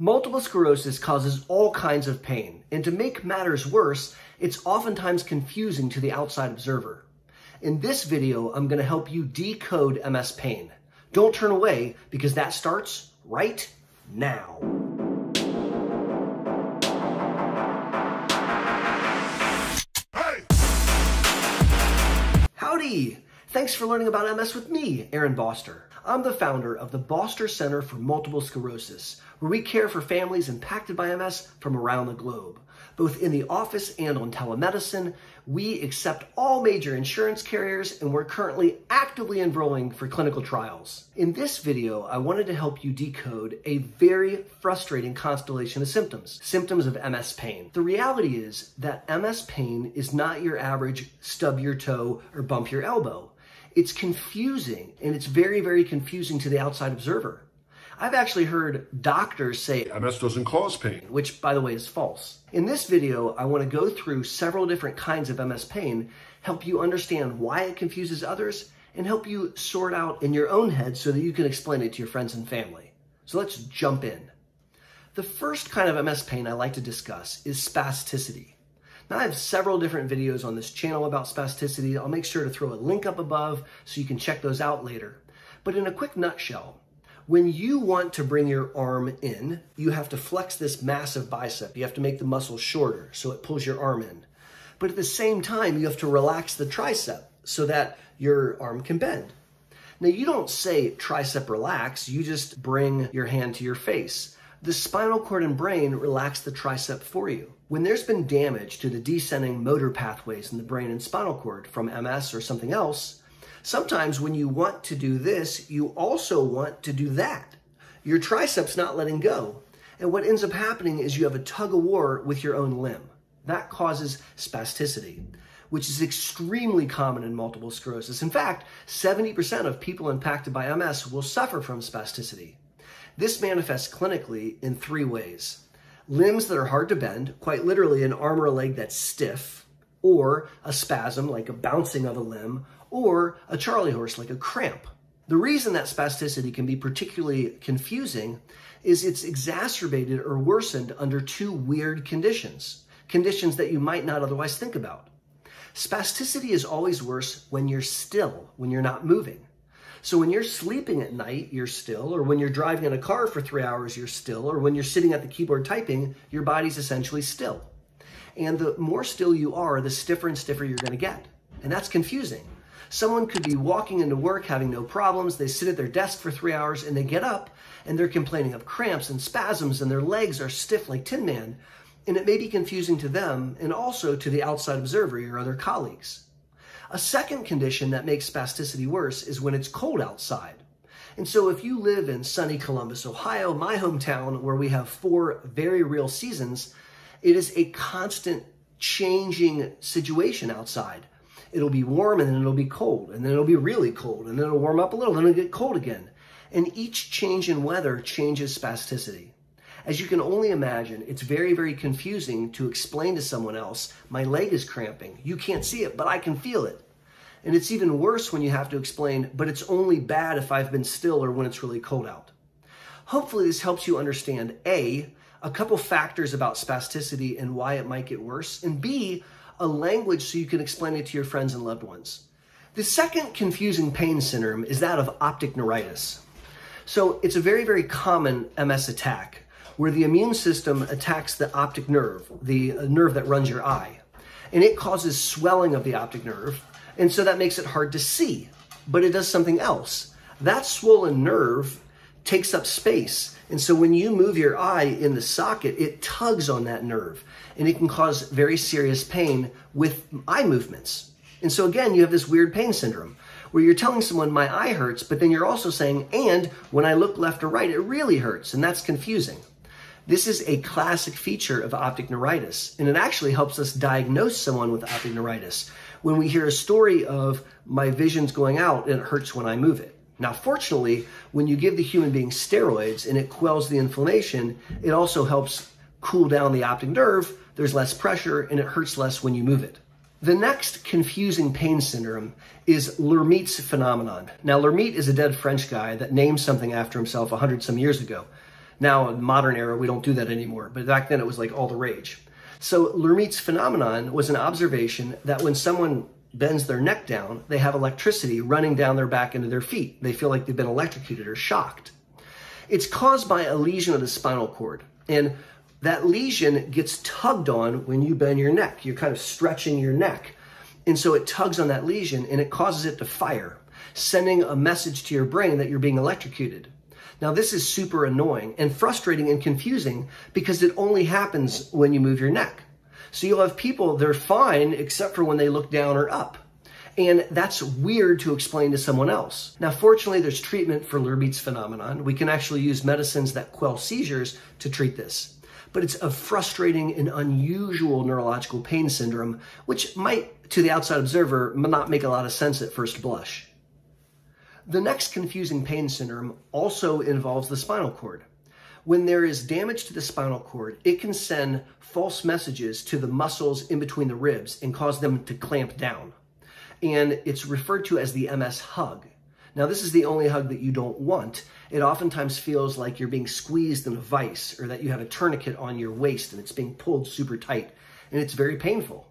Multiple sclerosis causes all kinds of pain, and to make matters worse, it's oftentimes confusing to the outside observer. In this video, I'm going to help you decode MS pain. Don't turn away, because that starts right now. Hey! Howdy! Thanks for learning about MS with me, Aaron Boster. I'm the founder of the Boster Center for Multiple Sclerosis, where we care for families impacted by MS from around the globe. Both in the office and on telemedicine, we accept all major insurance carriers, and we're currently actively enrolling for clinical trials. In this video, I wanted to help you decode a very frustrating constellation of symptoms of MS pain. The reality is that MS pain is not your average stub your toe or bump your elbow. It's confusing, and it's very, very confusing to the outside observer. I've actually heard doctors say, MS doesn't cause pain, which, by the way, is false. In this video, I want to go through several different kinds of MS pain, help you understand why it confuses others, and help you sort out in your own head so that you can explain it to your friends and family. So let's jump in. The first kind of MS pain I like to discuss is spasticity. Now, I have several different videos on this channel about spasticity. I'll make sure to throw a link up above so you can check those out later. But in a quick nutshell, when you want to bring your arm in, you have to flex this massive bicep. You have to make the muscle shorter so it pulls your arm in. But at the same time, you have to relax the tricep so that your arm can bend. Now, you don't say tricep relax, you just bring your hand to your face. The spinal cord and brain relax the tricep for you. When there's been damage to the descending motor pathways in the brain and spinal cord from MS or something else, sometimes when you want to do this, you also want to do that. Your tricep's not letting go. And what ends up happening is you have a tug of war with your own limb. That causes spasticity, which is extremely common in multiple sclerosis. In fact, 70% of people impacted by MS will suffer from spasticity. This manifests clinically in three ways: limbs that are hard to bend, quite literally an arm or a leg that's stiff, or a spasm like a bouncing of a limb, or a charley horse like a cramp. The reason that spasticity can be particularly confusing is it's exacerbated or worsened under two weird conditions, conditions that you might not otherwise think about. Spasticity is always worse when you're still, when you're not moving. So when you're sleeping at night, you're still, or when you're driving in a car for 3 hours, you're still, or when you're sitting at the keyboard typing, your body's essentially still. And the more still you are, the stiffer and stiffer you're going to get. And that's confusing. Someone could be walking into work having no problems, they sit at their desk for 3 hours, and they get up, and they're complaining of cramps and spasms, and their legs are stiff like Tin Man. And it may be confusing to them, and also to the outside observer, your other colleagues. A second condition that makes spasticity worse is when it's cold outside. And so if you live in sunny Columbus, Ohio, my hometown, where we have 4 very real seasons, it is a constant changing situation outside. It'll be warm, and then it'll be cold, and then it'll be really cold, and then it'll warm up a little, then it'll get cold again. And each change in weather changes spasticity. As you can only imagine, it's very, very confusing to explain to someone else, my leg is cramping. You can't see it, but I can feel it. And it's even worse when you have to explain, but it's only bad if I've been still or when it's really cold out. Hopefully this helps you understand A couple factors about spasticity and why it might get worse, and B, a language so you can explain it to your friends and loved ones. The second confusing pain syndrome is that of optic neuritis. So it's a very, very common MS attack, where the immune system attacks the optic nerve, the nerve that runs your eye. And it causes swelling of the optic nerve, and so that makes it hard to see. But it does something else. That swollen nerve takes up space, and so when you move your eye in the socket, it tugs on that nerve, and it can cause very serious pain with eye movements. And so again, you have this weird pain syndrome, where you're telling someone, my eye hurts, but then you're also saying, and when I look left or right, it really hurts, and that's confusing. This is a classic feature of optic neuritis, and it actually helps us diagnose someone with optic neuritis when we hear a story of, my vision's going out and it hurts when I move it. Now, fortunately, when you give the human being steroids and it quells the inflammation, it also helps cool down the optic nerve, there's less pressure, and it hurts less when you move it. The next confusing pain syndrome is Lhermitte's phenomenon. Now, Lhermitte is a dead French guy that named something after himself 100-some years ago. Now in modern era, we don't do that anymore. But back then it was like all the rage. So Lhermitte's phenomenon was an observation that when someone bends their neck down, they have electricity running down their back into their feet. They feel like they've been electrocuted or shocked. It's caused by a lesion of the spinal cord. And that lesion gets tugged on when you bend your neck. You're kind of stretching your neck. And so it tugs on that lesion and it causes it to fire, sending a message to your brain that you're being electrocuted. Now, this is super annoying and frustrating and confusing because it only happens when you move your neck. So you'll have people, they're fine except for when they look down or up. And that's weird to explain to someone else. Now, fortunately, there's treatment for Lhermitte's phenomenon. We can actually use medicines that quell seizures to treat this. But it's a frustrating and unusual neurological pain syndrome, which might, to the outside observer, not make a lot of sense at first blush. The next confusing pain syndrome also involves the spinal cord. When there is damage to the spinal cord, it can send false messages to the muscles in between the ribs and cause them to clamp down. And it's referred to as the MS hug. Now, this is the only hug that you don't want. It oftentimes feels like you're being squeezed in a vice, or that you have a tourniquet on your waist and it's being pulled super tight, and it's very painful.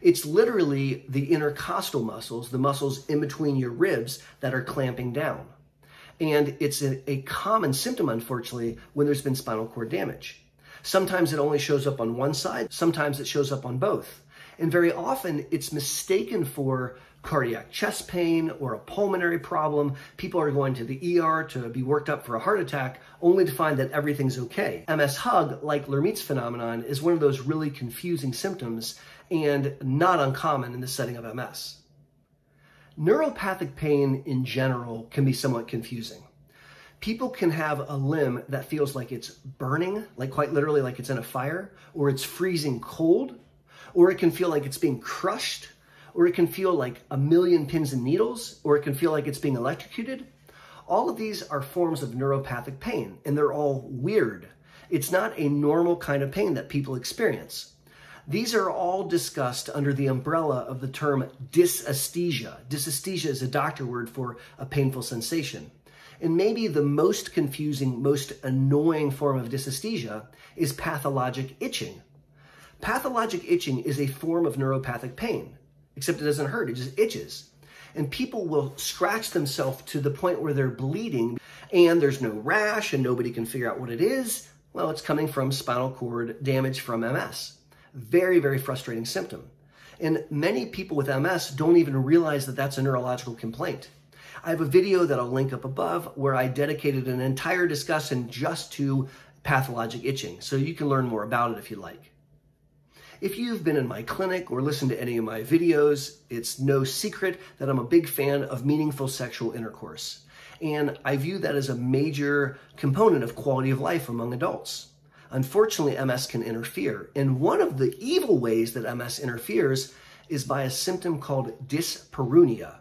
It's literally the intercostal muscles, the muscles in between your ribs, that are clamping down. And it's a common symptom, unfortunately, when there's been spinal cord damage. Sometimes it only shows up on one side, sometimes it shows up on both. And very often it's mistaken for cardiac chest pain or a pulmonary problem. People are going to the ER to be worked up for a heart attack, only to find that everything's okay. MS hug, like Lhermitte's phenomenon, is one of those really confusing symptoms and not uncommon in the setting of MS. Neuropathic pain in general can be somewhat confusing. People can have a limb that feels like it's burning, like quite literally like it's in a fire, or it's freezing cold, or it can feel like it's being crushed, or it can feel like a million pins and needles, or it can feel like it's being electrocuted. All of these are forms of neuropathic pain, and they're all weird. It's not a normal kind of pain that people experience. These are all discussed under the umbrella of the term dysesthesia. Dysesthesia is a doctor word for a painful sensation. And maybe the most confusing, most annoying form of dysesthesia is pathologic itching. Pathologic itching is a form of neuropathic pain, except it doesn't hurt, it just itches. And people will scratch themselves to the point where they're bleeding and there's no rash and nobody can figure out what it is. Well, it's coming from spinal cord damage from MS. Very, very frustrating symptom. And many people with MS don't even realize that that's a neurological complaint. I have a video that I'll link up above where I dedicated an entire discussion just to pathologic itching, so you can learn more about it if you like. If you've been in my clinic or listened to any of my videos, it's no secret that I'm a big fan of meaningful sexual intercourse. And I view that as a major component of quality of life among adults. Unfortunately, MS can interfere. And one of the evil ways that MS interferes is by a symptom called dyspareunia.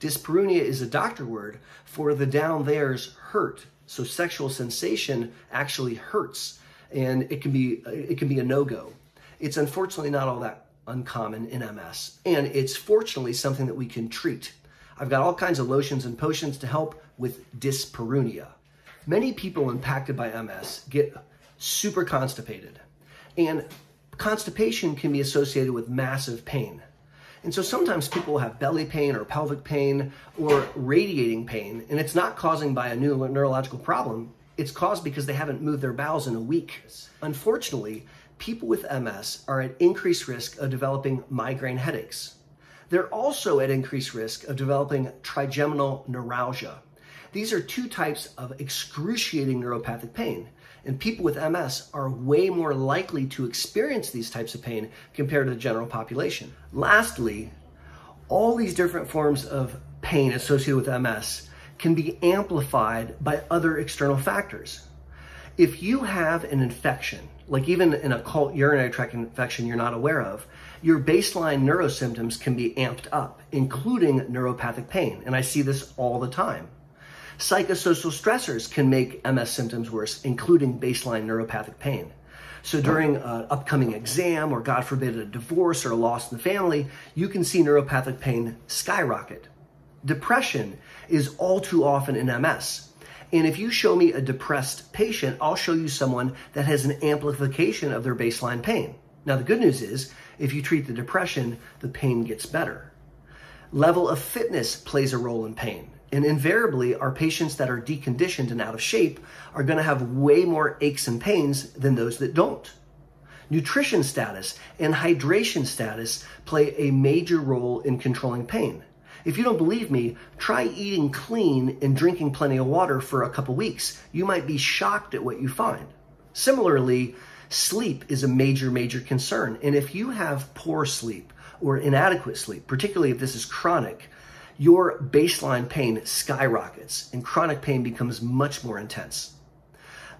Dyspareunia is a doctor word for the down there's hurt. So sexual sensation actually hurts, and it can be a no-go. It's unfortunately not all that uncommon in MS, and it's fortunately something that we can treat. I've got all kinds of lotions and potions to help with dyspareunia. Many people impacted by MS get super constipated, and constipation can be associated with massive pain. And so sometimes people have belly pain or pelvic pain or radiating pain, and it's not caused by a new neurological problem. It's caused because they haven't moved their bowels in a week. Unfortunately, people with MS are at increased risk of developing migraine headaches. They're also at increased risk of developing trigeminal neuralgia. These are two types of excruciating neuropathic pain, and people with MS are way more likely to experience these types of pain compared to the general population. Lastly, all these different forms of pain associated with MS can be amplified by other external factors. If you have an infection, like even an occult urinary tract infection you're not aware of, your baseline neurosymptoms can be amped up, including neuropathic pain. And I see this all the time. Psychosocial stressors can make MS symptoms worse, including baseline neuropathic pain. So during an upcoming exam, or God forbid, a divorce or a loss in the family, you can see neuropathic pain skyrocket. Depression is all too often in MS. And if you show me a depressed patient, I'll show you someone that has an amplification of their baseline pain. Now, the good news is if you treat the depression, the pain gets better. Level of fitness plays a role in pain. And invariably, our patients that are deconditioned and out of shape are going to have way more aches and pains than those that don't. Nutrition status and hydration status play a major role in controlling pain. If you don't believe me, try eating clean and drinking plenty of water for a couple weeks. You might be shocked at what you find. Similarly, sleep is a major, major concern. And if you have poor sleep or inadequate sleep, particularly if this is chronic, your baseline pain skyrockets and chronic pain becomes much more intense.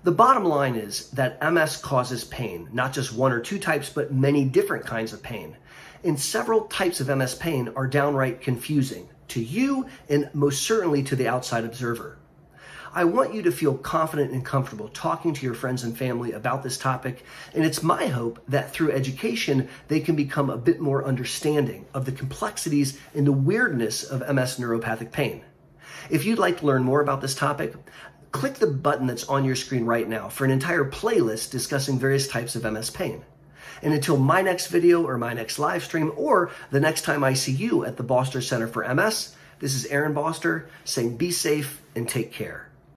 The bottom line is that MS causes pain, not just one or two types, but many different kinds of pain. And several types of MS pain are downright confusing to you and most certainly to the outside observer. I want you to feel confident and comfortable talking to your friends and family about this topic, and it's my hope that through education, they can become a bit more understanding of the complexities and the weirdness of MS neuropathic pain. If you'd like to learn more about this topic, click the button that's on your screen right now for an entire playlist discussing various types of MS pain. And until my next video or my next live stream or the next time I see you at the Boster Center for MS, this is Aaron Boster saying be safe and take care.